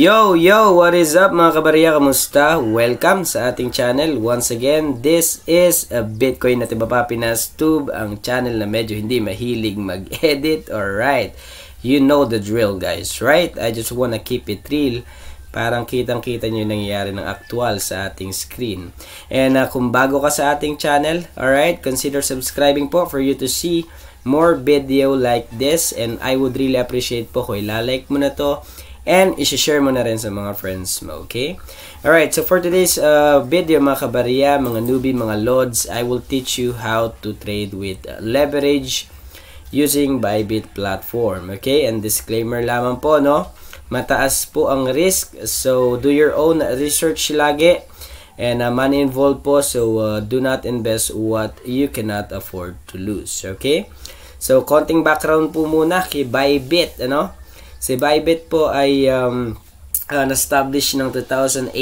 Yo, yo! What is up mga kabarya? Kamusta? Welcome sa ating channel. Once again, this is a BitcoinatbpPinasTube, ang channel na medyo hindi mahilig mag-edit. Alright, you know the drill guys, right? I just wanna keep it real. Parang kitang-kita nyo yung nangyayari ng actual sa ating screen. And kung bago ka sa ating channel, alright, consider subscribing po for you to see more video like this. And I would really appreciate po kung ilalike mo na to. And isi-share mo na rin sa mga friends mo, okay? Alright, so for today's video mga kabarya, mga newbie, mga lords, I will teach you how to trade with leverage using Bybit platform, okay? And disclaimer lamang po, no? Mataas po ang risk, so do your own research lagi. And money involved po, so do not invest what you cannot afford to lose, okay? So, konting background po muna kay Bybit, ano? Si Bybit po ay na-establish ng 2018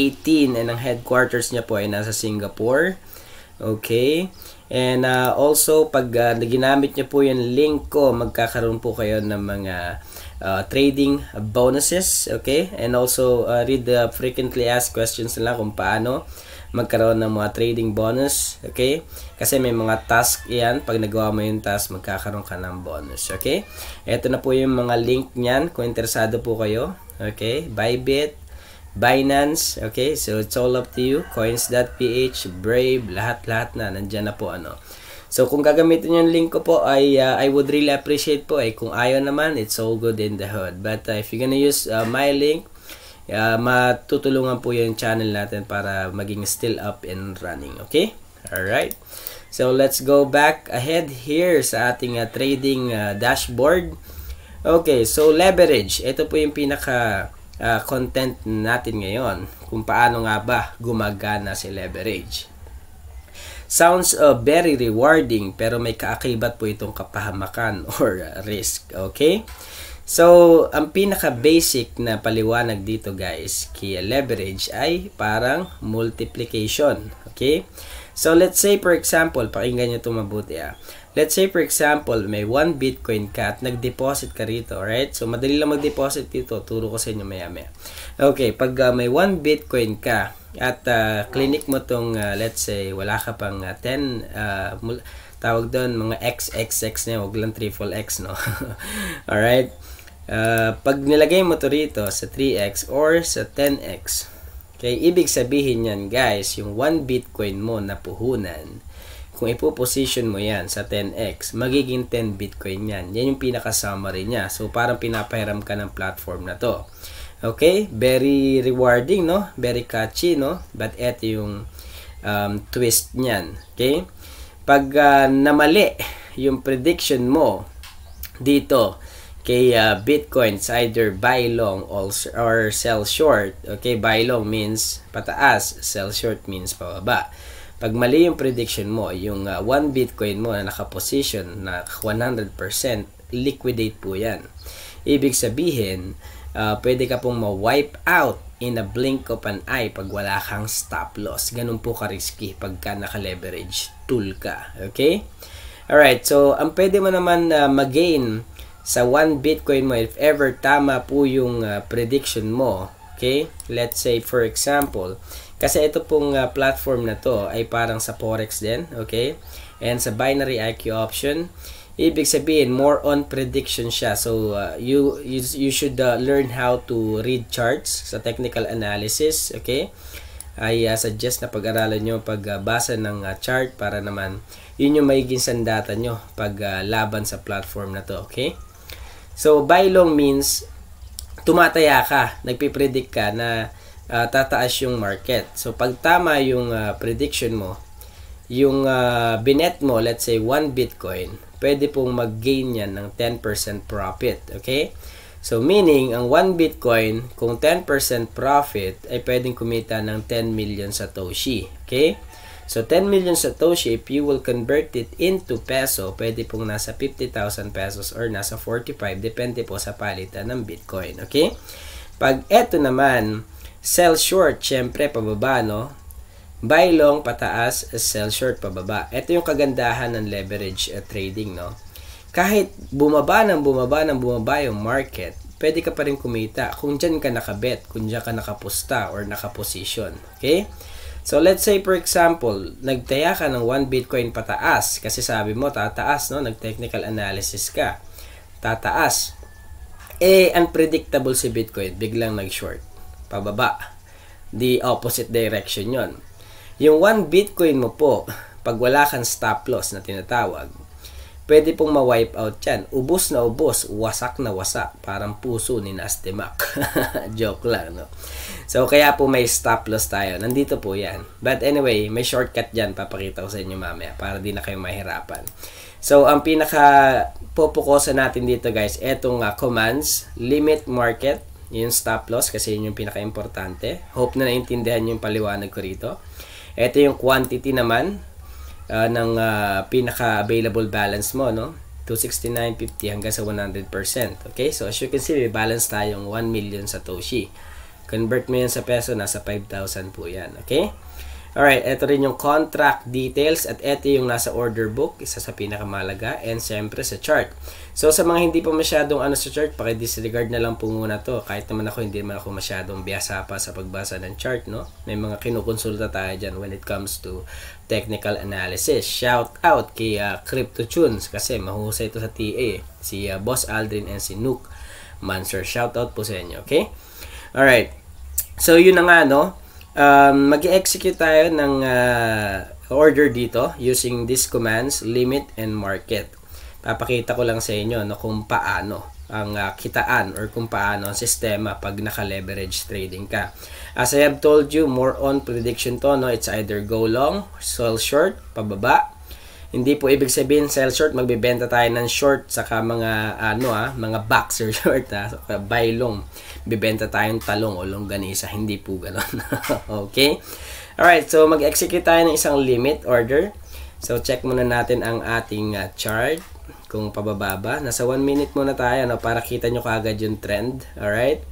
and ang headquarters niya po ay nasa Singapore. Okay? And also, pag ginamit niya po yung link ko, magkakaroon po kayo ng mga trading bonuses. Okay? And also, read the frequently asked questions nila kung paano magkaroon ng mga trading bonus. Okay? Kasi may mga task yan. Pag nagawa mo yung task, magkakaroon ka ng bonus. Okay? Ito na po yung mga link nyan kung interesado po kayo. Okay? Bybit, Binance. Okay? So, it's all up to you. Coins.ph, Brave, lahat-lahat na. Nandyan na po ano. So, kung gagamitin yung link ko po, I would really appreciate po. Kung ayaw naman, it's all good in the hood. But if you're gonna use my link, matutulungan po yung channel natin para maging still up and running, okay? Alright, so let's go back ahead here sa ating trading dashboard. Okay, so leverage, ito po yung pinaka content natin ngayon, kung paano nga ba gumagana si leverage. Sounds very rewarding, pero may kaakibat po itong kapahamakan or risk, okay? So, ang pinaka-basic na paliwanag dito guys, kaya leverage ay parang multiplication. Okay? So, let's say for example, pakinggan nyo ito mabuti ah. Let's say for example, may 1 Bitcoin ka at nag-deposit ka rito, right? So, madali lang mag-deposit dito. Turo ko sa inyo maya-maya. Okay, pag may 1 Bitcoin ka at clinic mo itong, let's say, wala ka pang 10, tawag doon, mga XXX na yun. Huwag lang triple X, no? Alright? Pag nilagay mo to rito sa 3x or sa 10x, okay, ibig sabihin yan guys, yung 1 Bitcoin mo na puhunan, kung ipoposition mo yan sa 10x, magiging 10 Bitcoin yan. Yan yung pinaka-summary niya. So, parang pinapahiram ka ng platform na to. Okay, very rewarding, no? Very catchy, no? But eto yung twist niyan. Okay? Pag namali yung prediction mo dito, kay Bitcoin, either buy long or sell short. Okay, buy long means pataas, sell short means pababa. Pag mali yung prediction mo, yung 1 Bitcoin mo na nakaposition na 100%, liquidate po yan. Ibig sabihin, pwede ka pong ma-wipe out in a blink of an eye pag wala kang stop loss. Ganun po ka-risky pagka naka-leverage tool ka. Okay? Alright, so ang pwede mo naman mag-gain sa 1 Bitcoin mo, if ever tama po yung prediction mo, okay? Let's say, for example, kasi ito pong platform na to ay parang sa Forex din, okay? And sa binary IQ option, ibig sabihin, more on prediction siya. So, you should learn how to read charts sa technical analysis, okay? I suggest na pag-aralan nyo pagbasa ng chart para naman yun yung magiging sandata nyo pag laban sa platform na to, okay? So, buy long means tumataya ka, nagpipredict ka na tataas yung market. So, pag tama yung prediction mo, yung binet mo, let's say 1 Bitcoin, pwede pong mag-gain yan ng 10% profit. Okay? So, meaning, ang 1 Bitcoin, kung 10% profit, ay pwedeng kumita ng 10 million Satoshi. Okay? So, 10 million Satoshi, if you will convert it into peso, pwede pong nasa 50,000 pesos or nasa 45, depende po sa palitan ng Bitcoin. Okay? Pag eto naman, sell short, syempre, pababa, no? Buy long, pataas, sell short, pababa. Ito yung kagandahan ng leverage trading, no? Kahit bumaba ng bumaba yung market, pwede ka pa rin kumita kung dyan ka nakabet, kung dyan ka nakaposta or nakaposition. Okay? So, let's say for example, nagtaya ka ng 1 Bitcoin pataas kasi sabi mo tataas, no? Nag-technical analysis ka. Tataas. Eh, unpredictable si Bitcoin. Biglang nag-short. Pababa. The opposite direction yon. Yung 1 Bitcoin mo po, pag wala kang stop loss na tinatawag, pwede pong ma-wipe out yan. Ubos na ubos, wasak na wasak. Parang puso ni Nastimak. Joke lang, no? So, kaya po may stop loss tayo. Nandito po yan. But anyway, may shortcut dyan. Papakita ko sa inyo mamaya para di na kayo mahirapan. So, ang pinaka-popokosan natin dito, guys, etong commands, limit market, yung stop loss, kasi yun yung pinaka-importante. Hope na naintindihan yung paliwanag ko rito. Ito yung quantity naman, ng pinaka-available balance mo, no? 269.50 hanggang sa 100%. Okay? So, as you can see, may balance tayong 1 million Satoshi. Convert mo yan sa peso, nasa 5,000 po yan. Okay? Alright, ito rin yung contract details at ito yung nasa order book, isa sa pinakamalaga, and syempre sa chart. So, sa mga hindi pa masyadong ano sa chart, paki-disregard na lang po muna to. Kahit naman ako, hindi naman ako masyadong biyasa pa sa pagbasa ng chart, no? May mga kinukonsulta tayo dyan when it comes to technical analysis. Shout out kay CryptoTunes kasi mahusay ito sa TA, si Boss Aldrin and si Nook Manser. Shout out po sa inyo, okay? Alright. So yun na nga, no? Mag-execute tayo ng order dito using these commands, limit and market. Papakita ko lang sa inyo, no, kung paano ang kitaan or kung paano ang sistema pag naka-leverage trading ka. As I have told you, more on prediction to, no? It's either go long, sell short, pababa. Hindi po ibig sabihin sell short, magbebenta tayo ng short saka mga mga boxer short, saka buy long, bibenta tayong talong o longganisa, hindi po ganoon. Okay? Alright, so mag-execute tayo ng isang limit order. So check muna natin ang ating chart. Kung pabababa, nasa 1 minute muna tayo, no, para kita nyo kaagad yung trend. Alright?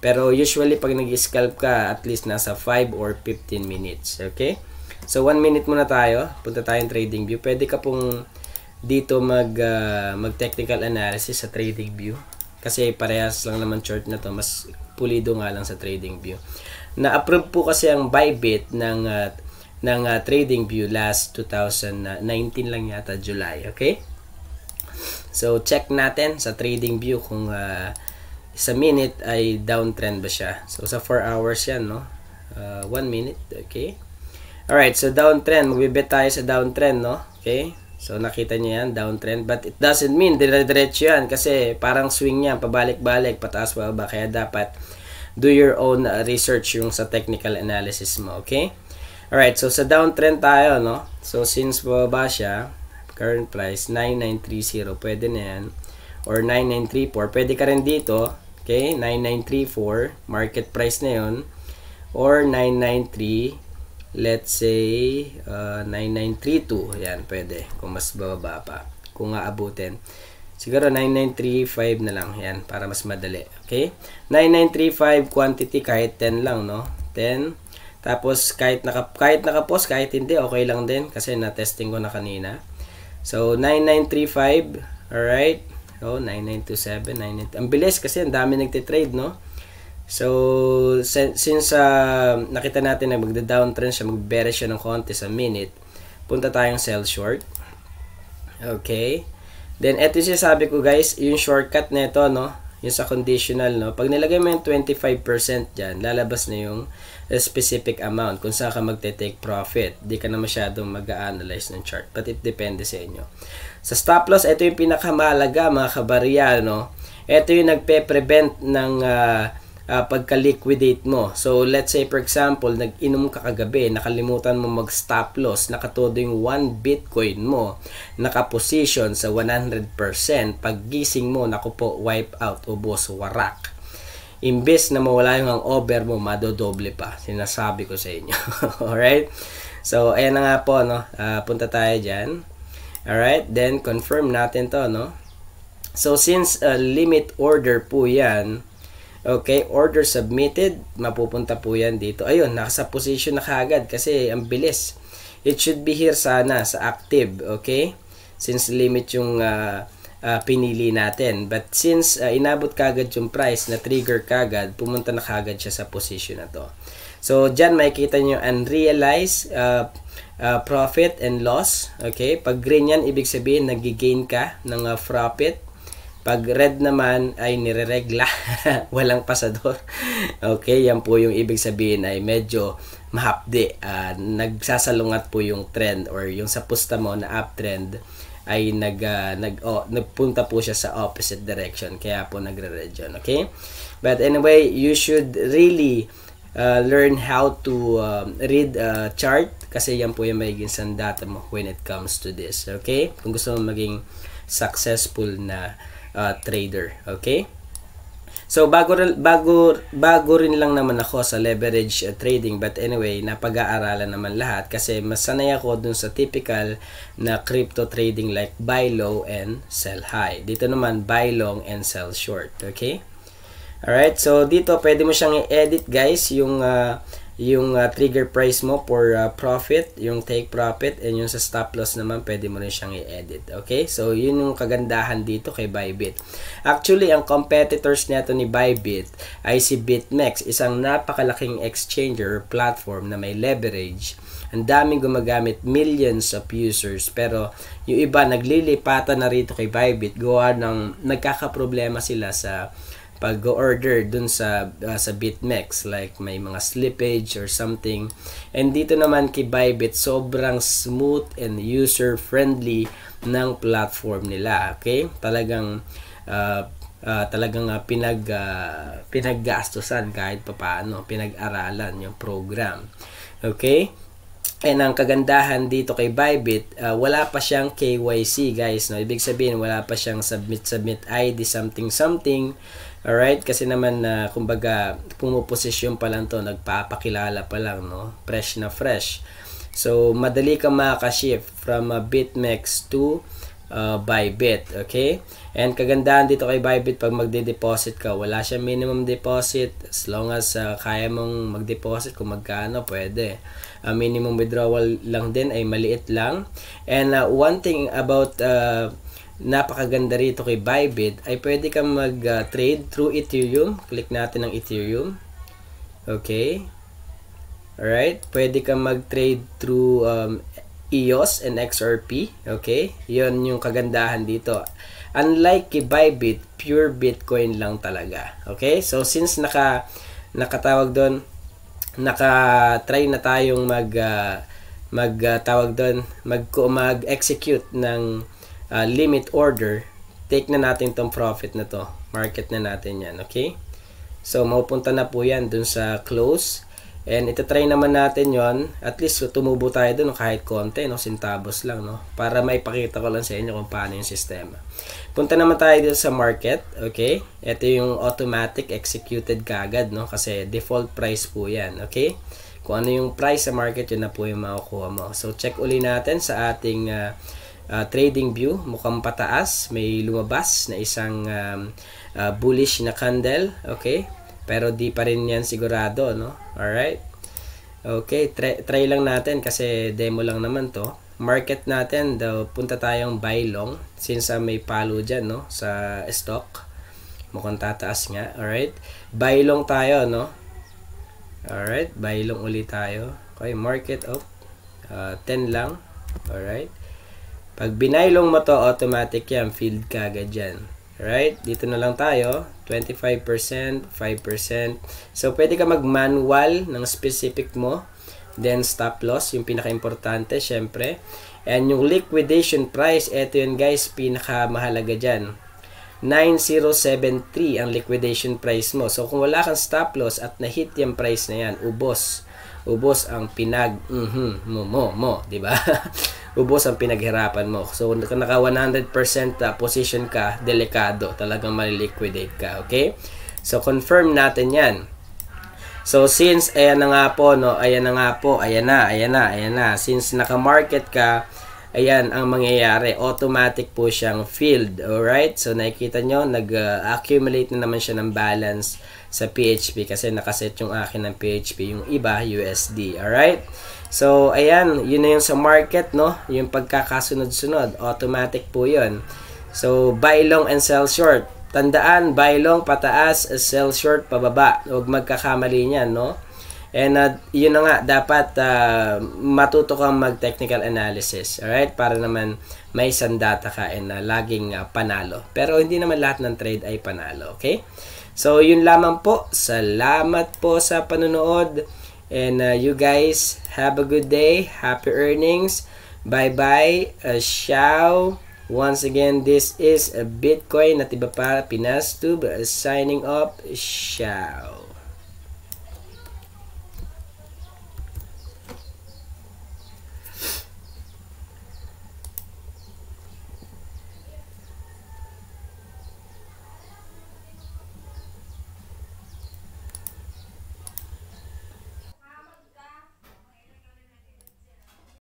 Pero usually pag nag-scalp ka, at least nasa 5 or 15 minutes. Okay? So 1 minute muna tayo. Punta tayong TradingView. Pwede ka pong dito mag-technical analysis sa TradingView. Kasi parehas lang naman chart na to. Mas pulido nga lang sa TradingView. Na-approve po kasi ang buy bid ng TradingView last 2019 lang yata, July. Okay? So, check natin sa TradingView kung sa minute ay downtrend ba siya. So, sa 4 hours yan, no? 1 minute, okay? Alright, so downtrend. Magbibet tayo sa downtrend, no? Okay? So, nakita nyo yan, downtrend. But it doesn't mean dire-diretso yan kasi parang swing yan, pabalik-balik, pataas pa ba. Kaya dapat do your own research yung sa technical analysis mo, okay? Alright, so sa downtrend tayo, no? So, since bababa siya, current price 9930, pwede na yan, or 9934, pwede ka rin dito, okay, 9934 market price na yun, or 993, let's say 9932, yan pwede kung mas bababa pa, kung aabutin siguro 9935 na lang yan para mas madali, okay? 9935 quantity kahit 10 lang, no, 10. Tapos kahit nakapost, kahit hindi, okay lang din kasi na-testing ko na kanina. So, 9935, alright? Oh, 9927, 99... Ang bilis kasi, ang dami nagtitrade, no? So, since nakita natin na magda-downtrend siya, mag-bearish siya ng konti sa minute, punta tayong sell short. Okay. Then, eto yung sabi ko, guys, yung shortcut na ito, no? Yung sa conditional, no? Pag nilagay mo yung 25% dyan, lalabas na yung specific amount kung saan ka magte-take profit. Di ka na masyadong mag-a-analyze ng chart. But it depende sa inyo. Sa stop loss, ito yung pinakamalaga, mga kabarya, no? Ito yung nagpe-prevent ng pagka-liquidate mo. So, let's say, for example, nag-inom ka kagabi, nakalimutan mo mag-stop loss, nakatodo yung 1 Bitcoin mo, nakaposition sa 100%, paggising mo, naku po, wipe out, ubos, warak. Imbes na mawala yung hangover mo, madodoble pa. Sinasabi ko sa inyo. Alright? So, ayan na nga po, no? Punta tayo dyan. Alright? Then, confirm natin to, no? So, since limit order po yan, okay, order submitted, mapupunta po yan dito. Ayun, nasa position na kagad kasi ang bilis. It should be here sana, sa active, okay? Since limit yung pinili natin. But since inabot kagad yung price na trigger kagad, pumunta na kagad siya sa position na to. So dyan makikita nyo unrealized profit and loss. Okay, pag green yan ibig sabihin nagigain ka ng profit. Pag red naman ay nireregla, walang pasador. Okay, yan po yung ibig sabihin ay medyo mahapdi. Nagsasalungat po yung trend or yung sa pusta mo na uptrend ay nagpunta po siya sa opposite direction. Kaya po nagre-red yun, okay? But anyway, you should really learn how to read a chart kasi yan po yung magiging sandata mo when it comes to this, okay? Kung gusto mo maging successful na trader, okay? So bago rin lang naman ako sa leverage trading, but anyway napag-aaralan naman lahat kasi masanay ako dun sa typical na crypto trading like buy low and sell high. Dito naman buy long and sell short, okay? Alright, so dito pwede mo siyang i-edit guys yung trigger price mo for profit, yung take profit, and yung sa stop loss naman pwede mo rin siyang i-edit. Okay? So yun yung kagandahan dito kay Bybit. Actually, ang competitors nito ni Bybit ay si BitMEX, isang napakalaking exchanger platform na may leverage. Ang daming gumagamit, millions of users, pero yung iba naglilipatan na rito kay Bybit gawa ng nagkakaproblema sila sa pag-order dun sa BitMEX, like may mga slippage or something. And dito naman kay Bybit, sobrang smooth and user-friendly ng platform nila, okay? Talagang pinaggastusan kahit papaano, pinag-aralan yung program, okay? And ang kagandahan dito kay Bybit, wala pa siyang KYC guys, no? Ibig sabihin wala pa siyang submit ID something. Alright, kasi naman kumbaga pumuposisyon pa lang to, nagpapakilala pa lang, no? Fresh na fresh. So madali kang makaka-shift from BitMEX to Bybit, okay? And kagandahan dito kay Bybit, pag magde-deposit ka, wala siyang minimum deposit. As long as kaya mong mag-deposit kung magkano, pwede. Minimum withdrawal lang din ay maliit lang. And one thing about napakaganda rito kay Bybit ay pwede kang mag-trade through Ethereum. Click natin ang Ethereum. Okay. Alright. Pwede kang mag-trade through EOS and XRP. Okay. Yun yung kagandahan dito. Unlike kay Bybit, pure Bitcoin lang talaga. Okay. So since nakatry na tayong mag-execute ng limit order, take na natin tong profit na to, market na natin yan, okay? So mapupunta na po yan dun sa close, and itatry naman natin yon. At least tumubo tayo dun kahit konti, no? Centavos lang, no? Para maipakita ko lang sa inyo kung paano yung sistema. Punta naman tayo dito sa market, okay? Ito yung automatic executed kagad, no? Kasi default price po yan, okay? Kung ano yung price sa market, yun na po yung makukuha mo. So check uli natin sa ating TradingView, mukhang pataas, may lumabas na isang bullish na candle, okay? Pero di pa rin yan sigurado, no? Alright, okay, try lang natin kasi demo lang naman to. Market natin, punta tayong buy long since may palo dyan, no? Sa stock, mukhang tataas nga, alright? Buy long tayo, no? Alright, buy long ulit tayo. Okay, market up, 10 lang, alright? Pag binaylong mo to, automatic yan, field ka agad dyan. Alright? Dito na lang tayo. 25%, 5%. So, pwede ka mag-manual ng specific mo. Then, stop loss. Yung pinaka-importante, syempre. And yung liquidation price, eto yun guys, pinaka-mahalaga dyan. 9073 ang liquidation price mo. So, kung wala kang stop loss at na-hit yung price na yan, ubos. Ubos ang diba? Ubos ang pinaghirapan mo. So, kung naka 100% position ka, delikado. Talagang maliliquidate ka, okay? So, confirm natin yan. So, since, ayan na nga po. Since naka-market ka, ayan ang mangyayari. Automatic po siyang filled, alright? So, nakikita nyo, nag-accumulate na naman siya ng balance sa PHP kasi nakaset yung akin ng PHP, yung iba, USD, alright? So, ayan, yun na yung sa market, no? Yung pagkakasunod-sunod, automatic po yun. So, buy long and sell short. Tandaan, buy long pataas, sell short pababa. Huwag magkakamali niyan, no? And yun na nga, dapat matuto kang mag-technical analysis, alright? Para naman may sandata ka and laging panalo. Pero hindi naman lahat ng trade ay panalo, okay? So, yun lamang po. Salamat po sa panunood. And you guys, have a good day. Happy earnings. Bye-bye. Ciao. Once again, this is Bitcoin at iba para PinasTube signing up. Ciao.